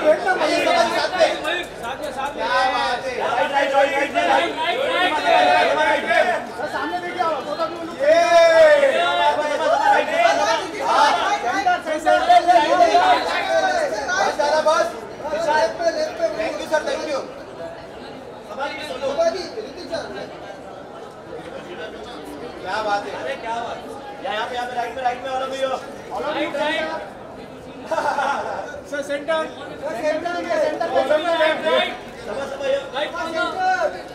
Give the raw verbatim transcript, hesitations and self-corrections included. क्या बात है, अरे क्या बात है यहाँ पे यहाँ पे राइट में राइट में वाला भी हो right right sir centre centre में सेंटर में राइट राइट समझ समझ राइट